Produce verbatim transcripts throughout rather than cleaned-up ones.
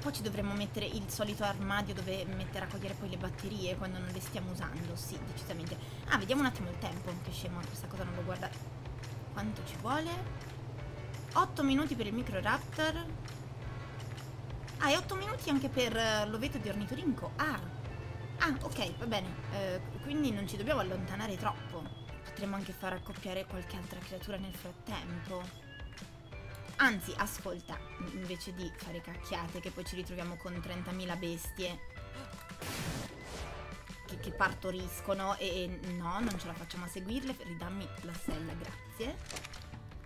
Poi ci dovremmo mettere il solito armadio dove mettere a raccogliere poi le batterie quando non le stiamo usando. Sì, decisamente. Ah, vediamo un attimo il tempo. Che scemo, questa cosa non l'ho guardata. Quanto ci vuole? otto minuti per il micro raptor. Ah, e otto minuti anche per l'ovetto di ornitorinco. Ah, ah ok, va bene. eh, Quindi non ci dobbiamo allontanare troppo. Potremmo anche far accoppiare qualche altra creatura nel frattempo. Anzi, ascolta, invece di fare cacchiate che poi ci ritroviamo con trentamila bestie che, che partoriscono e, e no, non ce la facciamo a seguirle. Ridammi la sella, grazie.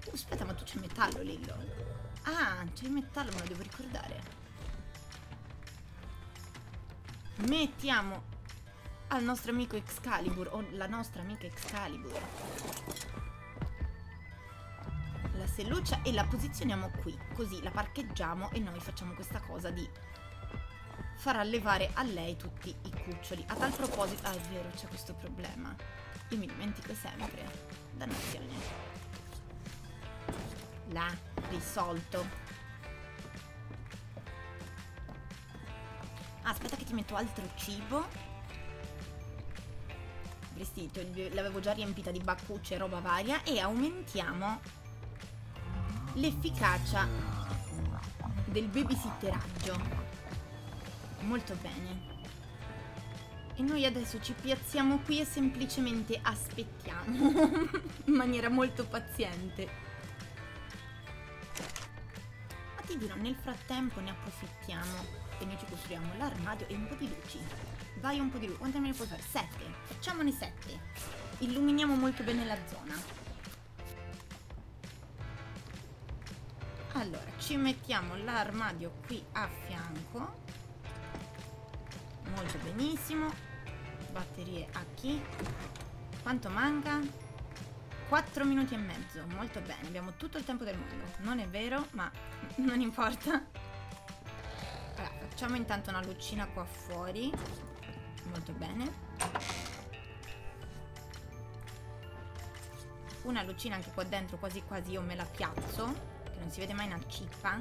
Uh, aspetta, ma tu c'hai metallo, Lillo? Ah, c'hai metallo, me lo devo ricordare. Mettiamo al nostro amico Excalibur, o la nostra amica Excalibur, la selluccia, e la posizioniamo qui, così la parcheggiamo e noi facciamo questa cosa di far allevare a lei tutti i cuccioli. A tal proposito, ah è vero, c'è questo problema, io mi dimentico sempre, dannazione. Là, risolto. Ah, aspetta che ti metto altro cibo. Prestito, l'avevo già riempita di baccucce e roba varia. E aumentiamo l'efficacia del babysitteraggio. Molto bene. E noi adesso ci piazziamo qui e semplicemente aspettiamo in maniera molto paziente. Ma ti dirò, nel frattempo ne approfittiamo e noi ci costruiamo l'armadio e un po' di luci. Vai, un po' di luci. Quante me ne puoi fare? sette. Facciamone sette. Illuminiamo molto bene la zona. Allora, ci mettiamo l'armadio qui a fianco. Molto benissimo. Batterie a chi? Quanto manca? quattro minuti e mezzo. Molto bene, abbiamo tutto il tempo del mondo. Non è vero, ma non importa. Allora, facciamo intanto una lucina qua fuori. Molto bene. Una lucina anche qua dentro, quasi quasi io me la piazzo. Che non si vede mai una cippa.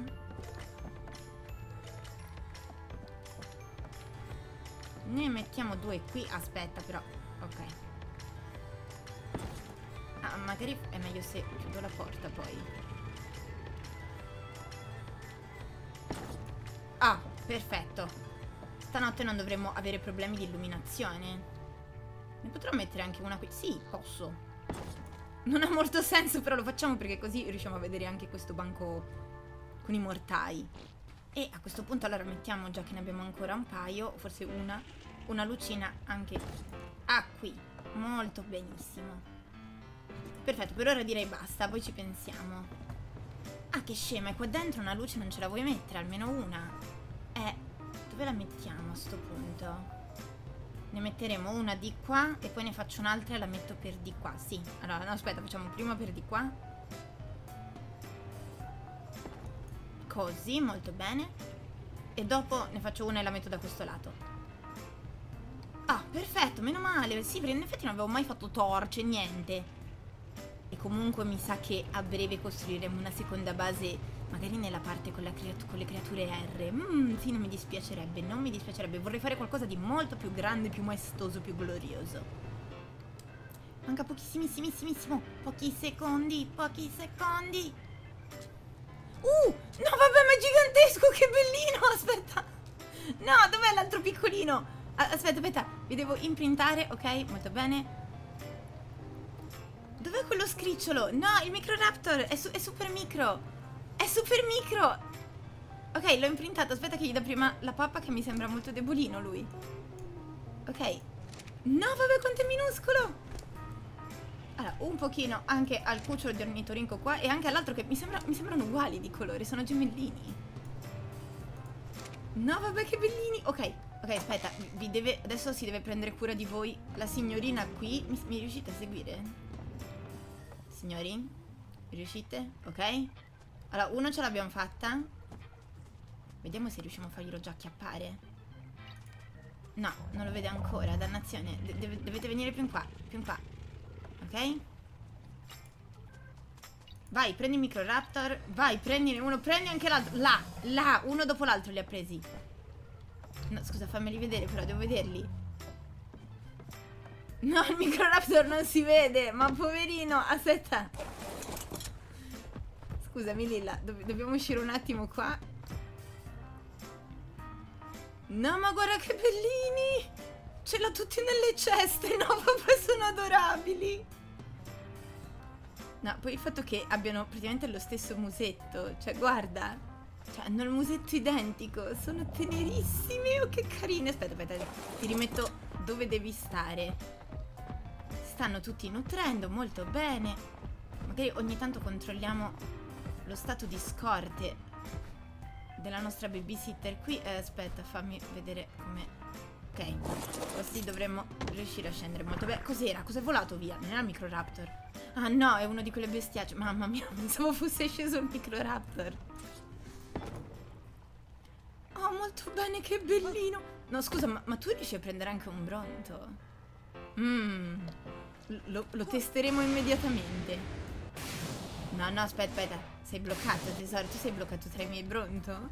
Ne mettiamo due qui. Aspetta però. Ok. Ah, magari è meglio se chiudo la porta poi. Ah, perfetto. Stanotte non dovremmo avere problemi di illuminazione. Ne potrò mettere anche una qui. Sì, posso. Non ha molto senso, però lo facciamo perché così riusciamo a vedere anche questo banco con i mortai. E a questo punto allora mettiamo, già che ne abbiamo ancora un paio, forse una, una lucina anche ah, qui. Molto benissimo. Perfetto, per ora direi basta, poi ci pensiamo. Ah, che scema, e qua dentro una luce non ce la vuoi mettere, almeno una. Eh, dove la mettiamo a sto punto? Ne metteremo una di qua e poi ne faccio un'altra e la metto per di qua, sì. Allora, no, aspetta, facciamo prima per di qua. Così, molto bene. E dopo ne faccio una e la metto da questo lato. Ah, perfetto, meno male. Sì, perché in effetti non avevo mai fatto torce, niente. E comunque mi sa che a breve costruiremo una seconda base, magari nella parte con, la con le creature R. Mm, sì, non mi dispiacerebbe, non mi dispiacerebbe. Vorrei fare qualcosa di molto più grande, più maestoso, più glorioso. Manca pochissimissimissimo. Pochi secondi, pochi secondi. Uh, no vabbè, ma è gigantesco, che bellino. Aspetta, no, dov'è l'altro piccolino? Aspetta, aspetta, vi devo imprintare, ok, molto bene. Dov'è quello scricciolo? No, il micro raptor, è, su è super micro. È super micro. Ok, l'ho imprintato. Aspetta che gli do prima la pappa, che mi sembra molto debolino lui. Ok. No vabbè, quanto è minuscolo. Allora, un pochino anche al cucciolo di ornitorinco qua, e anche all'altro che mi, sembra, mi sembrano uguali di colore. Sono gemellini. No vabbè, che bellini. Ok, ok, aspetta, vi deve, adesso si deve prendere cura di voi la signorina qui. Mi, mi riuscite a seguire? Signori, mi riuscite? Ok. Allora, uno ce l'abbiamo fatta. Vediamo se riusciamo a farglielo già acchiappare. No, non lo vede ancora, dannazione. De deve dovete venire più in qua, più in qua. Ok? Vai, prendi il microraptor. Vai, prendine uno. Prendi anche l'altro. Là, là, uno dopo l'altro li ha presi. No, scusa, fammeli vedere però, devo vederli. No, il microraptor non si vede. Ma poverino, aspetta. Scusami Lilla, do dobbiamo uscire un attimo qua. No, ma guarda che bellini. Ce l'ho tutti nelle ceste. No, proprio sono adorabili. No, poi il fatto che abbiano praticamente lo stesso musetto. Cioè, guarda. Cioè, hanno il musetto identico. Sono tenerissimi. Oh, che carine. Aspetta, aspetta, ti rimetto dove devi stare. Stanno tutti nutrendo molto bene. Magari ogni tanto controlliamo lo stato di scorte della nostra babysitter qui. Eh, aspetta, fammi vedere come. Ok, così dovremmo riuscire a scendere molto bene. Cos'era? Cos'è volato via? Non era il microraptor? Ah no, è uno di quelle bestiacce. Mamma mia, pensavo fosse sceso il microraptor. Oh, molto bene, che bellino. No, scusa, ma, ma tu riesci a prendere anche un bronto? Mmm... Lo, lo testeremo immediatamente. No, no, aspetta, aspetta. Sei bloccato, tesoro. Tu sei bloccato tra i miei bronto?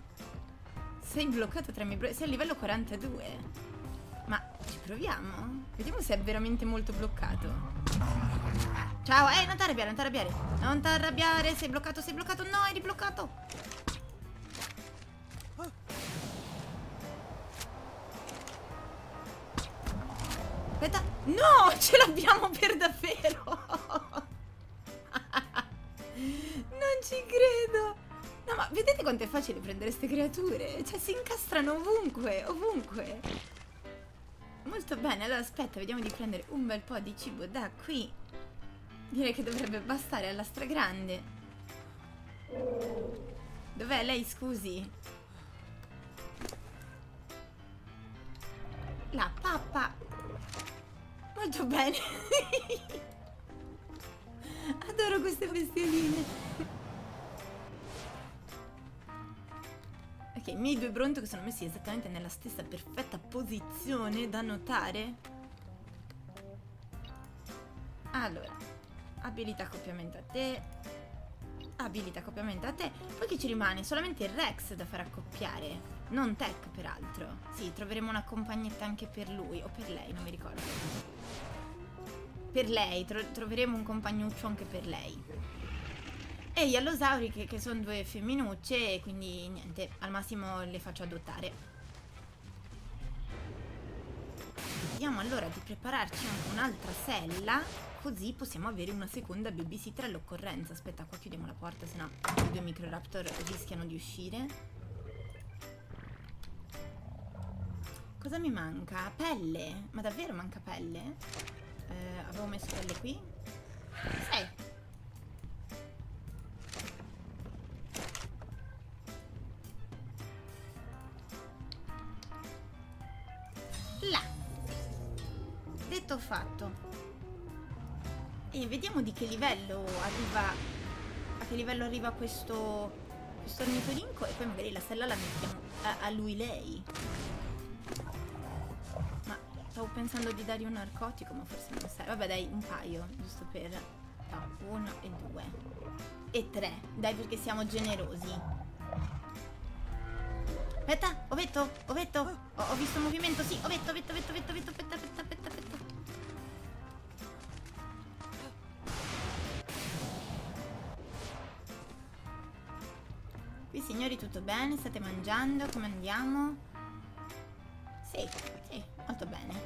Sei bloccato tra i miei bronto? Sei a livello quarantadue. Ma ci proviamo? Vediamo se è veramente molto bloccato. Ciao, eh, non t'arrabbiare, non t'arrabbiare. Non t'arrabbiare, sei bloccato, sei bloccato. No, eri bloccato. Aspetta. No, ce l'abbiamo per davvero. Non ci credo. No, ma vedete quanto è facile prendere queste creature. Cioè, si incastrano ovunque, ovunque. Molto bene, allora aspetta, vediamo di prendere un bel po' di cibo da qui. Direi che dovrebbe bastare alla stragrande. Dov'è lei, scusi? La pappa. Molto bene. Adoro queste bestioline. Ok, i miei due bronto che sono messi esattamente nella stessa perfetta posizione da notare. Allora, abilità accoppiamento a te. Abilità accoppiamento a te. Poi che ci rimane? Solamente il Rex da far accoppiare. Non Tech, peraltro. Sì, troveremo una compagnetta anche per lui. O per lei, non mi ricordo. Per lei, tro troveremo un compagnuccio anche per lei. E gli allosauri, che, che sono due femminucce. Quindi, niente, al massimo le faccio adottare. Vediamo allora di prepararci anche un'altra sella. Così possiamo avere una seconda babysitter all'occorrenza. Aspetta, qua chiudiamo la porta, sennò i due microraptor rischiano di uscire. Cosa mi manca? Pelle? Ma davvero manca pelle? Eh, avevo messo pelle qui. Sei. Là. Detto fatto. E vediamo di che livello arriva. A che livello arriva questo. Questo ornitorinco. E poi magari la sella la mettiamo a, a lui lei. Stavo pensando di dargli un narcotico, ma forse non serve. Vabbè, dai, un paio, giusto per... No, uno e due. E tre. Dai, perché siamo generosi. Aspetta, ovetto, ovetto. Ho, ho visto un movimento, sì. Ovetto, ovetto, ovetto, ovetto, ovetto, ovetto, ovetto, ovetto, ovetto. Qui, signori, tutto bene? State mangiando? Come andiamo? Sì, sì. Molto bene.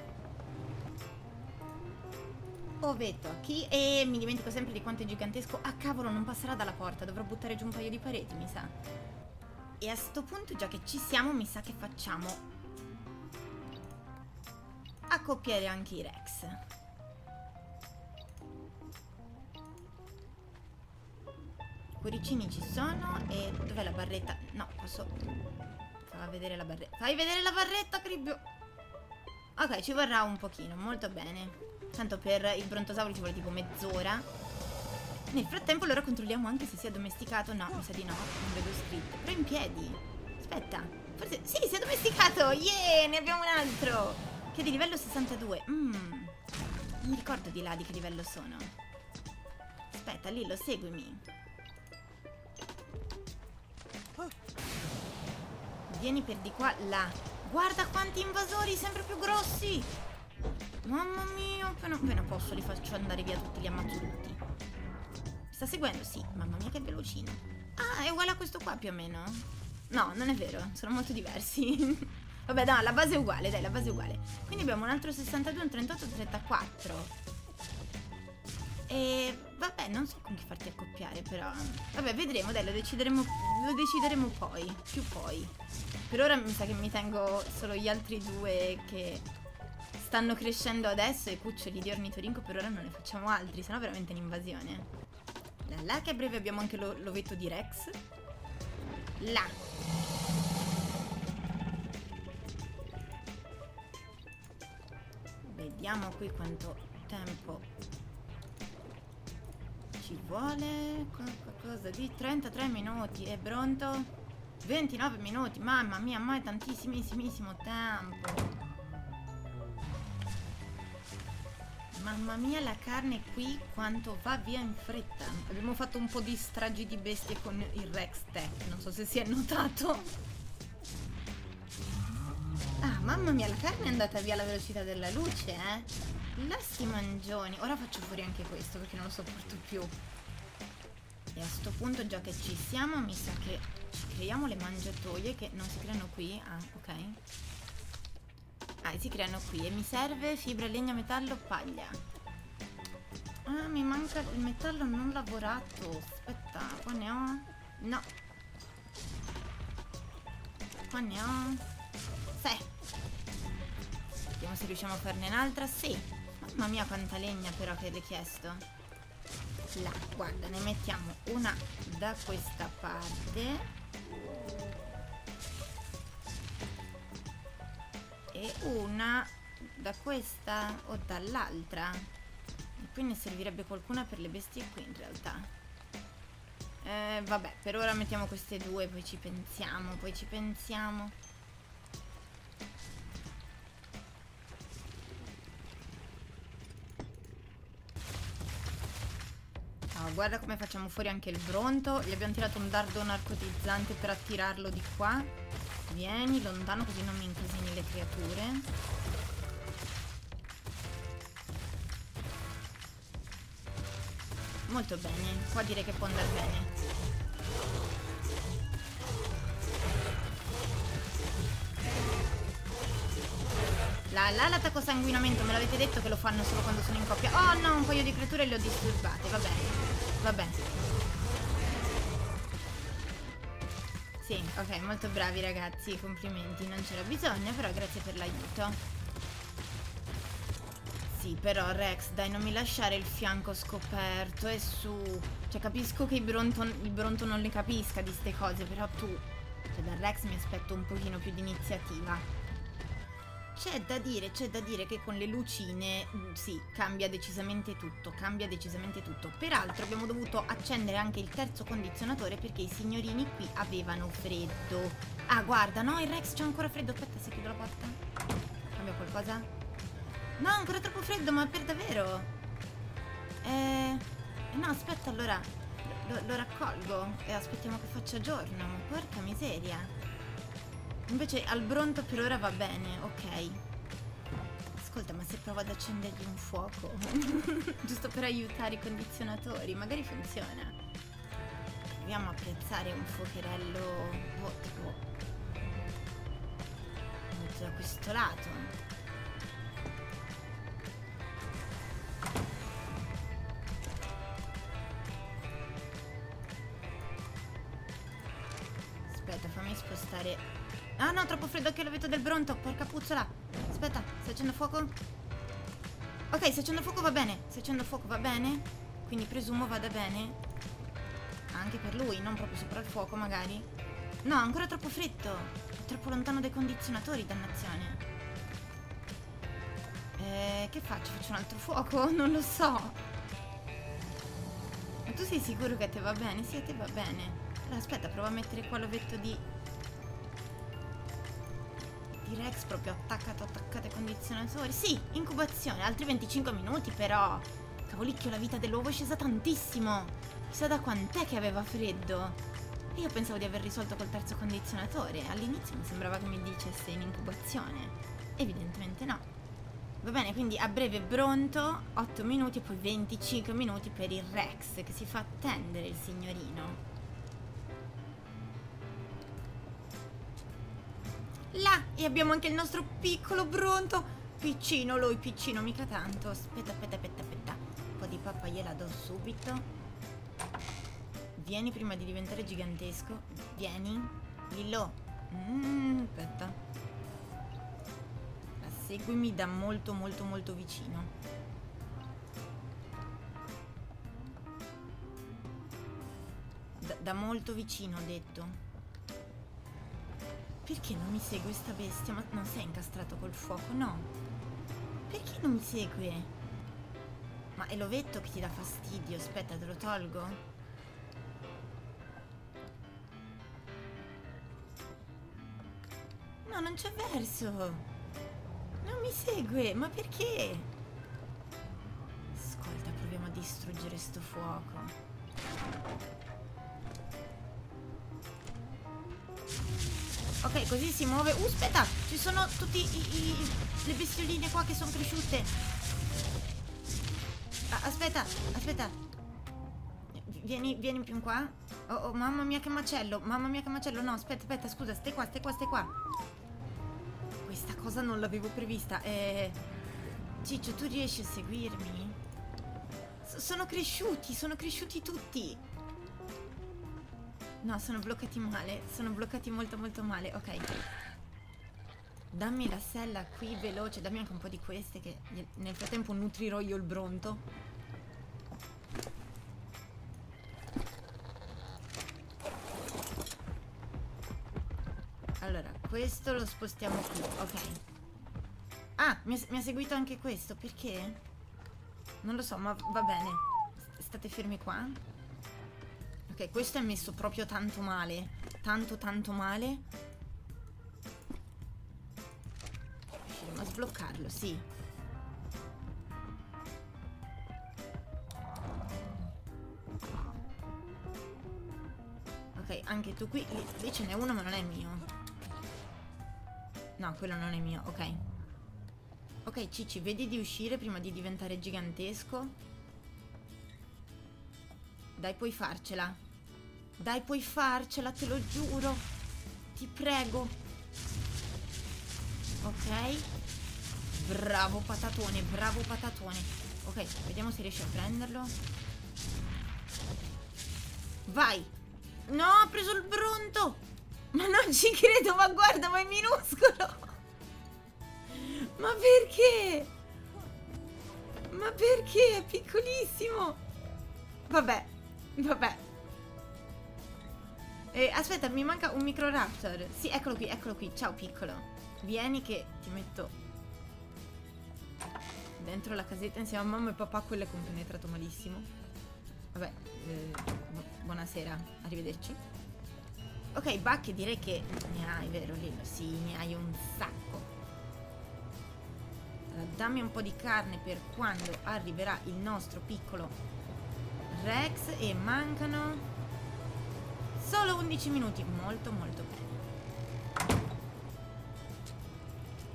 Ovetto a chi? E mi dimentico sempre di quanto è gigantesco. Ah cavolo, non passerà dalla porta. Dovrò buttare giù un paio di pareti, mi sa. E a sto punto, già che ci siamo, mi sa che facciamo accoppiare anche i Rex. Cuoricini ci sono. E dov'è la barretta? No, posso... Fai vedere la barretta. Fai vedere la barretta, cribbio. Ok, ci vorrà un pochino, molto bene. Tanto per il brontosauro ci vuole tipo mezz'ora. Nel frattempo allora controlliamo anche se si è domesticato. No, mi sa di no, non vedo scritto. Però in piedi. Aspetta, forse... Sì, si è domesticato! Yeah, ne abbiamo un altro! Che è di livello sessantadue. Mmm, non mi ricordo di là di che livello sono. Aspetta, Lillo, seguimi. vieni per di qua, là. Guarda quanti invasori, sempre più grossi. Mamma mia, appena, appena posso li faccio andare via tutti, li ammazzo tutti. Mi sta seguendo? Sì, mamma mia che velocino. Ah, è uguale a questo qua più o meno. No, non è vero, sono molto diversi. Vabbè, no, la base è uguale, dai, la base è uguale. Quindi abbiamo un altro sessantadue, un trentotto, un trentaquattro. E vabbè, non so con chi farti accoppiare, però vabbè, vedremo, dai, lo decideremo, lo decideremo poi, più poi. Per ora mi sa che mi tengo solo gli altri due che stanno crescendo adesso, e cuccioli di ornitorinco per ora non ne facciamo altri, sennò veramente è un'invasione. Là, là, che a breve abbiamo anche l'ovetto di Rex. Là. Vediamo qui quanto tempo ci vuole, qualcosa di trentatré minuti, è pronto? ventinove minuti, mamma mia, ma è tantissimissimissimo tempo. Mamma mia, la carne qui quanto va via in fretta. Abbiamo fatto un po' di stragi di bestie con il Rex Tech, non so se si è notato. Ah, mamma mia, la carne è andata via alla velocità della luce, eh. Lassi mangioni. Ora faccio fuori anche questo perché non lo sopporto più. E a sto punto, già che ci siamo, mi sa che ci creiamo le mangiatoie, che non si creano qui. Ah, ok. Ah, si creano qui. E mi serve fibra, legna, metallo, paglia. Ah, mi manca il metallo non lavorato. Aspetta, qua ne ho. No, qua ne ho. Sì. Vediamo se riusciamo a farne un'altra. Sì. Mamma mia quanta legna però che le ho chiesto. Là, guarda, ne mettiamo una da questa parte e una da questa o dall'altra. E poi ne servirebbe qualcuna per le bestie qui in realtà. eh, Vabbè, per ora mettiamo queste due, poi ci pensiamo, poi ci pensiamo. Guarda come facciamo fuori anche il bronto. Gli abbiamo tirato un dardo narcotizzante per attirarlo di qua. Vieni lontano così non mi incasini le creature. Molto bene. Qua direi che può andare bene. La la l'attacco sanguinamento. Me l'avete detto che lo fanno solo quando sono in coppia. Oh no, un paio di creature le ho disturbate. Va bene. Vabbè. Sì, ok, molto bravi ragazzi, complimenti, non c'era bisogno, però grazie per l'aiuto. Sì, però Rex, dai, non mi lasciare il fianco scoperto, e su. Cioè, capisco che il bronto, il bronto non le capisca di ste cose, però tu, cioè, da Rex mi aspetto un pochino più di iniziativa. C'è da dire, c'è da dire che con le lucine, sì, cambia decisamente tutto, cambia decisamente tutto. Peraltro abbiamo dovuto accendere anche il terzo condizionatore perché i signorini qui avevano freddo. Ah, guarda, no, il Rex c'ha ancora freddo. Aspetta, se chiudo la porta. Cambia qualcosa? No, ancora troppo freddo, ma per davvero? Eh, no, aspetta, allora lo, lo raccolgo e aspettiamo che faccia giorno. Ma porca miseria. Invece al bronto per ora va bene, ok. Ascolta, ma se provo ad accendergli un fuoco giusto per aiutare i condizionatori, magari funziona. Proviamo a piazzare un fuocherello, boh, tipo metto da questo lato. Aspetta, fammi spostare. Ah no, troppo freddo anche l'ovetto del bronto, porca puzzola. Aspetta, se accendo fuoco. Ok, se accendo fuoco va bene. Se accendo fuoco va bene. Quindi presumo vada bene anche per lui, non proprio sopra il fuoco magari. No, ancora troppo freddo. È troppo lontano dai condizionatori, dannazione. eh, Che faccio? Faccio un altro fuoco? Non lo so. Ma tu sei sicuro che a te va bene? Sì, a te va bene. Allora aspetta, prova a mettere qua l'ovetto di Rex proprio attaccato, attaccato ai condizionatori. Sì, incubazione, altri venticinque minuti però. Cavolicchio, la vita dell'uovo è scesa tantissimo. Chissà da quant'è che aveva freddo. Io pensavo di aver risolto col terzo condizionatore. All'inizio mi sembrava che mi dicesse in incubazione. Evidentemente no. Va bene, quindi a breve Bronto, otto minuti e poi venticinque minuti per il Rex, che si fa attendere il signorino. Là! E abbiamo anche il nostro piccolo Bronto. Piccino lui, piccino, mica tanto. Aspetta, aspetta, aspetta, aspetta. Un po' di pappa gliela do subito. Vieni prima di diventare gigantesco. Vieni. Lillo. Mm, aspetta. La seguimi da molto molto molto vicino. Da, da molto vicino ho detto. Perché non mi segue sta bestia? Ma non sei incastrato col fuoco? No. Perché non mi segue? Ma è l'ovetto che ti dà fastidio. Aspetta, te lo tolgo. No, non c'è verso. Non mi segue, ma perché? Ascolta, proviamo a distruggere sto fuoco. Ok, così si muove. Uh, aspetta, ci sono tutti i, i, le bestioline qua che sono cresciute. Ah, aspetta, aspetta. Vieni, vieni più in qua. Oh, oh, mamma mia che macello. Mamma mia che macello. No, aspetta, aspetta, scusa. Stai qua, stai qua, stai qua. Questa cosa non l'avevo prevista. eh, Ciccio, tu riesci a seguirmi? S sono cresciuti, sono cresciuti tutti. No, sono bloccati male. Sono bloccati molto molto male. Ok, dammi la sella qui, veloce. Dammi anche un po' di queste, che nel frattempo nutrirò io il Bronto. Allora, questo lo spostiamo qui, ok. Ah, mi ha, mi ha seguito anche questo, perché? Non lo so, ma va bene. State fermi qua. Ok, questo è messo proprio tanto male. Tanto, tanto male. Riusciremo a sbloccarlo, sì. Ok, anche tu qui. Lì ce n'è uno, ma non è mio. No, quello non è mio, ok. Ok, Cicci, vedi di uscire prima di diventare gigantesco. Dai, puoi farcela. Dai, puoi farcela, te lo giuro. Ti prego. Ok. Bravo patatone, bravo patatone. Ok, vediamo se riesci a prenderlo. Vai. No, ha preso il Bronto. Ma non ci credo, ma guarda, ma è minuscolo. Ma perché? Ma perché? È piccolissimo. Vabbè, vabbè. Eh, aspetta, mi manca un micro raptor. Sì, eccolo qui, eccolo qui. Ciao, piccolo. Vieni che ti metto dentro la casetta insieme a mamma e papà. Quello è compenetrato malissimo. Vabbè, eh, bu buonasera, arrivederci. Ok, Bacche, direi che ne hai, vero Lillo? Sì, ne hai un sacco. Allora, dammi un po' di carne per quando arriverà il nostro piccolo Rex. E mancano solo undici minuti. Molto, molto bene.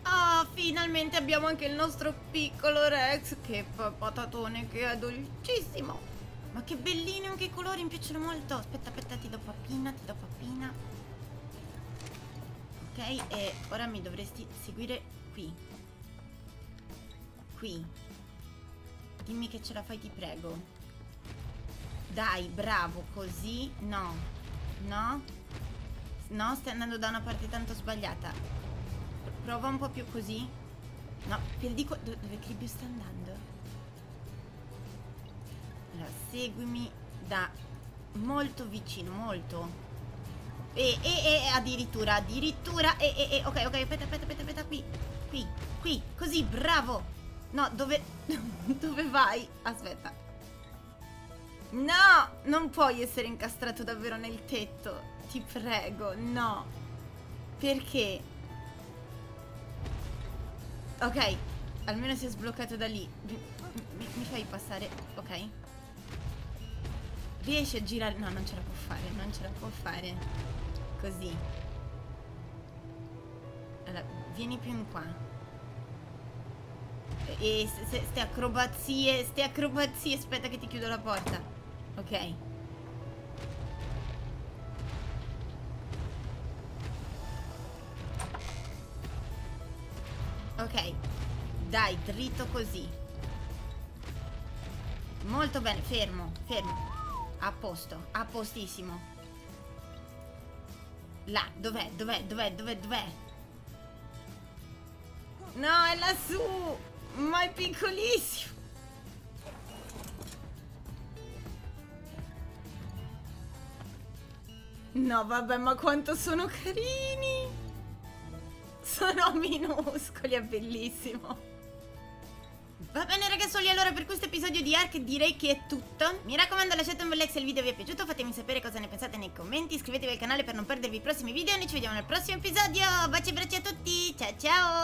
Oh, finalmente abbiamo anche il nostro piccolo Rex. Che patatone, che è dolcissimo. Ma che bellino, anche i colori, mi piacciono molto. Aspetta, aspetta, ti do papina, ti do papina. Ok, e ora mi dovresti seguire qui. Qui. Dimmi che ce la fai, ti prego. Dai, bravo, così. No, no. No, stai andando da una parte tanto sbagliata. Prova un po' più così. No, per dico dove, dove Cribbio sta andando. Seguimi da molto vicino, molto. E, e, e addirittura, addirittura. E, e, e, ok, ok, aspetta, aspetta, aspetta, aspetta, qui, qui, qui, così, bravo. No, dove, dove vai? Aspetta. No, non puoi essere incastrato davvero nel tetto. Ti prego, no. Perché? Ok, almeno si è sbloccato da lì. Mi, mi, mi fai passare, ok. Riesce a girare. No, non ce la può fare. Non ce la può fare. Così. Allora, vieni più in qua. E ste acrobazie. Ste acrobazie. Aspetta che ti chiudo la porta. Ok. Ok. Dai, dritto così. Molto bene. Fermo, fermo. A posto, a postissimo. Là, dov'è, dov'è, dov'è, dov'è, dov'è? No, è lassù. Ma è piccolissimo. No, vabbè, ma quanto sono carini. Sono minuscoli, è bellissimo. Va bene ragazzuoli, allora per questo episodio di Ark direi che è tutto. Mi raccomando, lasciate un bel like se il video vi è piaciuto, fatemi sapere cosa ne pensate nei commenti, iscrivetevi al canale per non perdervi i prossimi video, noi ci vediamo nel prossimo episodio. Baci e abbracci a tutti, ciao ciao!